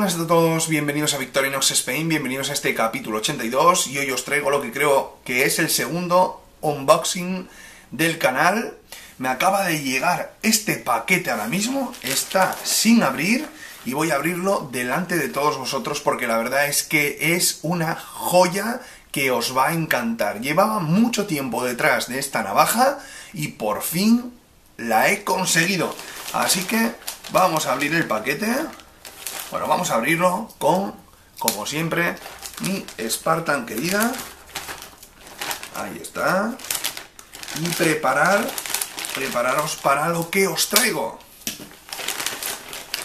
buenas a todos, bienvenidos a Victorinox Spain, bienvenidos a este capítulo 82 y hoy os traigo lo que creo que es el segundo unboxing del canal. Me acaba de llegar este paquete ahora mismo, está sin abrir y voy a abrirlo delante de todos vosotros porque la verdad es que es una joya que os va a encantar. Llevaba mucho tiempo detrás de esta navaja y por fin la he conseguido. Así que vamos a abrir el paquete. Bueno, vamos a abrirlo con, como siempre, mi Spartan querida. Ahí está. Y prepararos para lo que os traigo.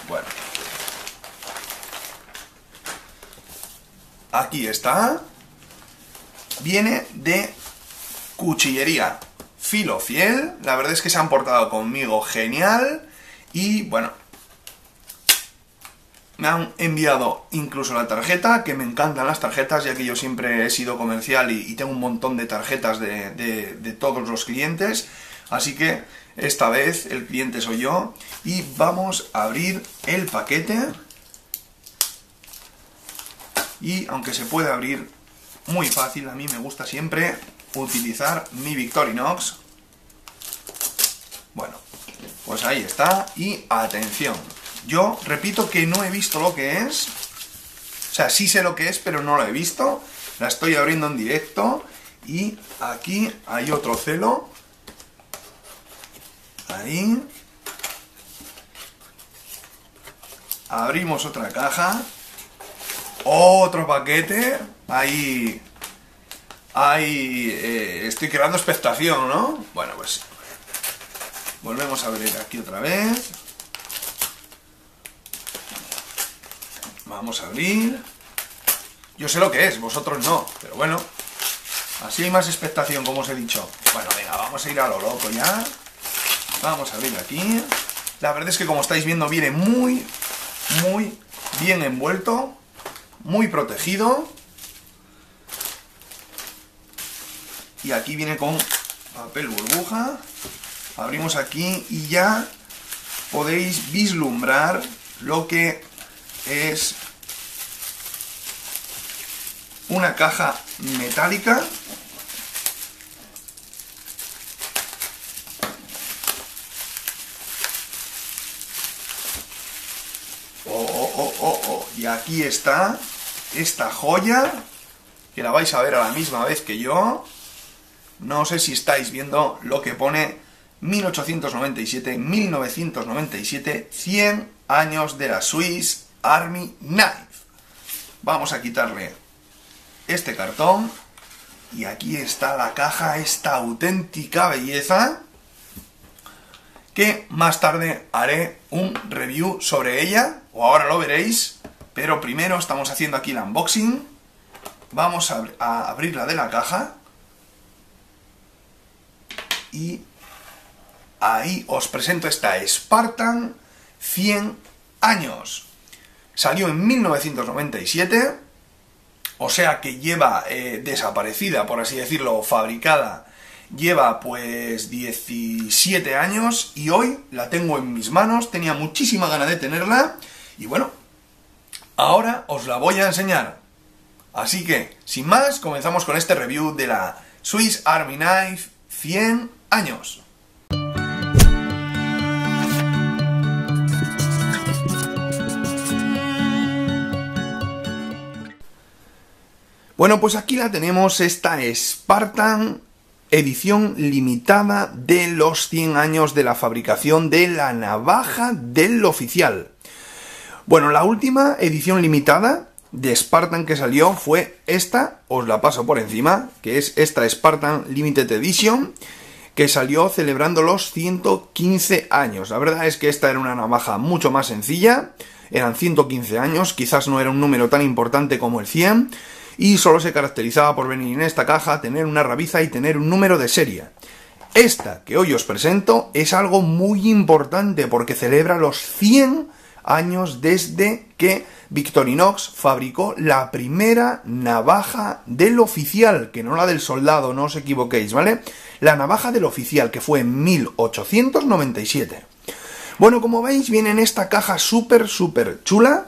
Bueno. Aquí está. Viene de Cuchillería Filo Fiel. La verdad es que se han portado conmigo genial. Y bueno, me han enviado incluso la tarjeta, que me encantan las tarjetas, ya que yo siempre he sido comercial y tengo un montón de tarjetas de todos los clientes. Así que esta vez el cliente soy yo. Y vamos a abrir el paquete. Y aunque se puede abrir muy fácil, a mí me gusta siempre utilizar mi Victorinox. Bueno, pues ahí está. Y atención, yo repito que no he visto lo que es. O sea, sí sé lo que es, pero no lo he visto. La estoy abriendo en directo. Y aquí hay otro celo. Ahí. Abrimos otra caja. Otro paquete. Ahí. Ahí. Estoy creando expectación, ¿no? Bueno, pues volvemos a abrir aquí otra vez. Vamos a abrir. Yo sé lo que es, vosotros no, pero bueno, así hay más expectación, como os he dicho. Bueno, venga, vamos a ir a lo loco ya. Vamos a abrir aquí. La verdad es que, como estáis viendo, viene muy, muy bien envuelto, muy protegido. Y aquí viene con papel burbuja. Abrimos aquí y ya podéis vislumbrar lo que es una caja metálica. Y aquí está esta joya, que la vais a ver a la misma vez que yo. No sé si estáis viendo lo que pone. 1897, 1997, 100 años de la Swiss Army Knife. Vamos a quitarle este cartón y aquí está la caja, esta auténtica belleza, que más tarde haré un review sobre ella, o ahora lo veréis, pero primero estamos haciendo aquí el unboxing. Vamos a abrirla de la caja y ahí os presento esta Spartan 100 años. Salió en 1997, o sea que lleva desaparecida, por así decirlo, fabricada, lleva pues 17 años y hoy la tengo en mis manos. Tenía muchísima ganas de tenerla y bueno, ahora os la voy a enseñar. Así que, sin más, comenzamos con este review de la Swiss Army Knife 100 años. Bueno, pues aquí la tenemos, esta Spartan edición limitada de los 100 años de la fabricación de la navaja del oficial. Bueno, la última edición limitada de Spartan que salió fue esta, os la paso por encima, que es esta Spartan Limited Edition, que salió celebrando los 115 años. La verdad es que esta era una navaja mucho más sencilla, eran 115 años, quizás no era un número tan importante como el 100, y solo se caracterizaba por venir en esta caja, tener una rabiza y tener un número de serie. Esta que hoy os presento es algo muy importante porque celebra los 100 años desde que Victorinox fabricó la primera navaja del oficial, que no la del soldado, no os equivoquéis, ¿vale? La navaja del oficial, que fue en 1897. Bueno, como veis, viene en esta caja súper chula.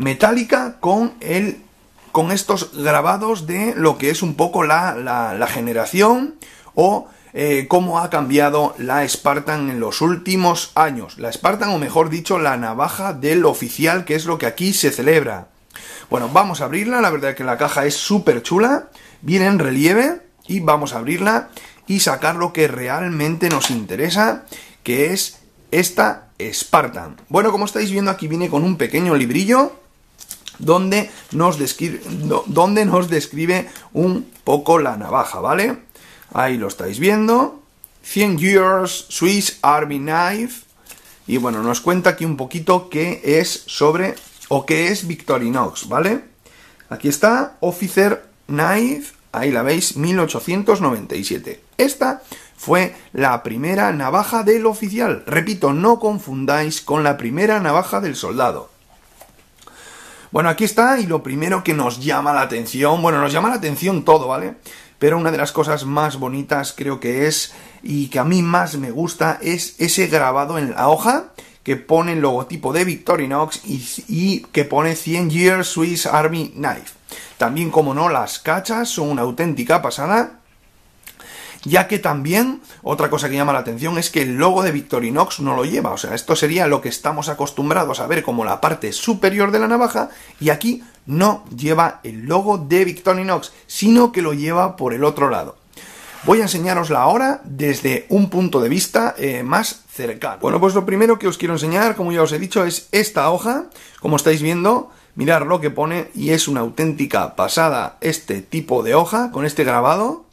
metálica con el... con estos grabados de lo que es un poco la generación o cómo ha cambiado la Spartan en los últimos años. La Spartan, o mejor dicho, la navaja del oficial, que es lo que aquí se celebra. Bueno, vamos a abrirla. La verdad es que la caja es súper chula, viene en relieve, y vamos a abrirla y sacar lo que realmente nos interesa, que es esta Spartan. Bueno, como estáis viendo, aquí viene con un pequeño librillo donde nos describe un poco la navaja, ¿vale? Ahí lo estáis viendo. 100 years Swiss Army Knife. Y bueno, nos cuenta aquí un poquito qué es sobre, o qué es Victorinox, ¿vale? Aquí está, Officer Knife, ahí la veis, 1897. Esta fue la primera navaja del oficial. Repito, no confundáis con la primera navaja del soldado. Bueno, aquí está, y lo primero que nos llama la atención, bueno, nos llama la atención todo, ¿vale? Pero una de las cosas más bonitas creo que es, y que a mí más me gusta, es ese grabado en la hoja, que pone el logotipo de Victorinox y que pone 100 Years Swiss Army Knife. También, como no, las cachas son una auténtica pasada, ya que también, otra cosa que llama la atención es que el logo de Victorinox no lo lleva. O sea, esto sería lo que estamos acostumbrados a ver como la parte superior de la navaja, y aquí no lleva el logo de Victorinox, sino que lo lleva por el otro lado. Voy a enseñárosla ahora desde un punto de vista más cercano. Bueno, pues lo primero que os quiero enseñar, como ya os he dicho, es esta hoja. Como estáis viendo, mirad lo que pone, y es una auténtica pasada este tipo de hoja con este grabado.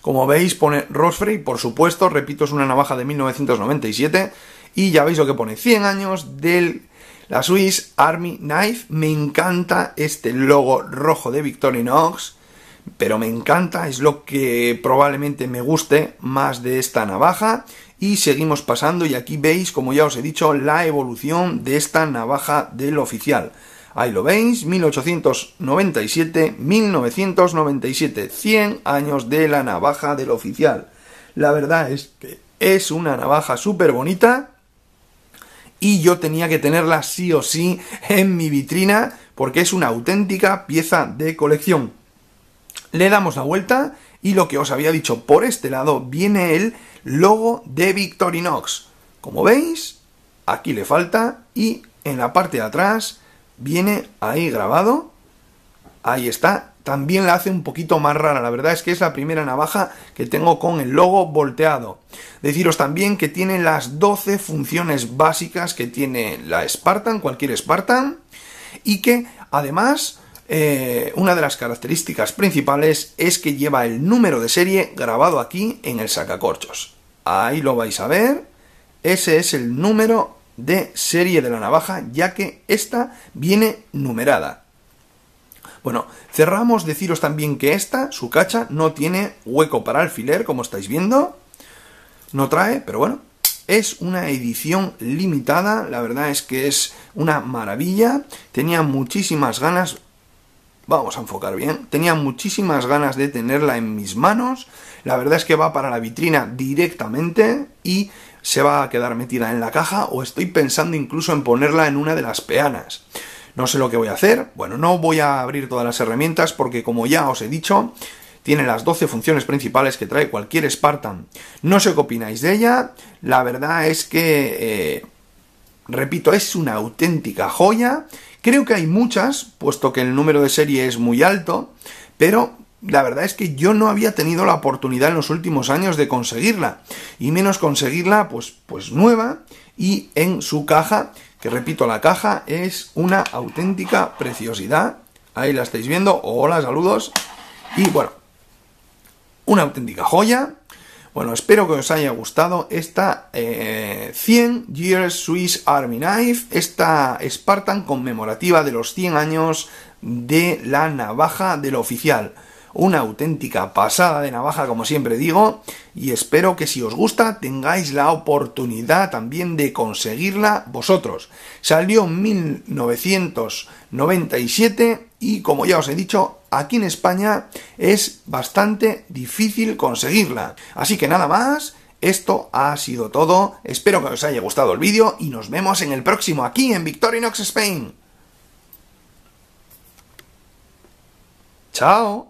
Como veis, pone Rostfrei, por supuesto, repito, es una navaja de 1997, y ya veis lo que pone, 100 años de la Swiss Army Knife. Me encanta este logo rojo de Victorinox, pero me encanta, es lo que probablemente me guste más de esta navaja. Y seguimos pasando, y aquí veis, como ya os he dicho, la evolución de esta navaja del oficial. Ahí lo veis, 1897, 1997, 100 años de la navaja del oficial. La verdad es que es una navaja súper bonita, y yo tenía que tenerla sí o sí en mi vitrina, porque es una auténtica pieza de colección. Le damos la vuelta, y lo que os había dicho, por este lado viene el logo de Victorinox. Como veis, aquí le falta, y en la parte de atrás viene ahí grabado, ahí está. También la hace un poquito más rara, la verdad es que es la primera navaja que tengo con el logo volteado. Deciros también que tiene las 12 funciones básicas que tiene la Spartan, cualquier Spartan, y que además una de las características principales es que lleva el número de serie grabado aquí en el sacacorchos. Ahí lo vais a ver, ese es el número de serie de la navaja, ya que esta viene numerada. Bueno, cerramos. Deciros también que esta, su cacha, no tiene hueco para alfiler, como estáis viendo, no trae, pero bueno, es una edición limitada. La verdad es que es una maravilla. Tenía muchísimas ganas, vamos a enfocar bien, tenía muchísimas ganas de tenerla en mis manos. La verdad es que va para la vitrina directamente, y se va a quedar metida en la caja, o estoy pensando incluso en ponerla en una de las peanas. No sé lo que voy a hacer. Bueno, no voy a abrir todas las herramientas porque, como ya os he dicho, tiene las 12 funciones principales que trae cualquier Spartan. No sé qué opináis de ella. La verdad es que, repito, es una auténtica joya. Creo que hay muchas, puesto que el número de serie es muy alto, pero la verdad es que yo no había tenido la oportunidad en los últimos años de conseguirla, y menos conseguirla pues nueva y en su caja, que repito, la caja es una auténtica preciosidad. Ahí la estáis viendo, hola, saludos, y bueno, una auténtica joya. Bueno, espero que os haya gustado esta 100 Years Swiss Army Knife, esta Spartan conmemorativa de los 100 años de la navaja del oficial. Una auténtica pasada de navaja, como siempre digo, y espero que si os gusta tengáis la oportunidad también de conseguirla vosotros. Salió en 1997 y, como ya os he dicho, aquí en España es bastante difícil conseguirla. Así que nada más, esto ha sido todo. Espero que os haya gustado el vídeo y nos vemos en el próximo aquí en Victorinox Spain. ¡Chao!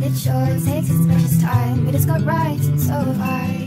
It sure takes its precious time, but it's got right, and so have I.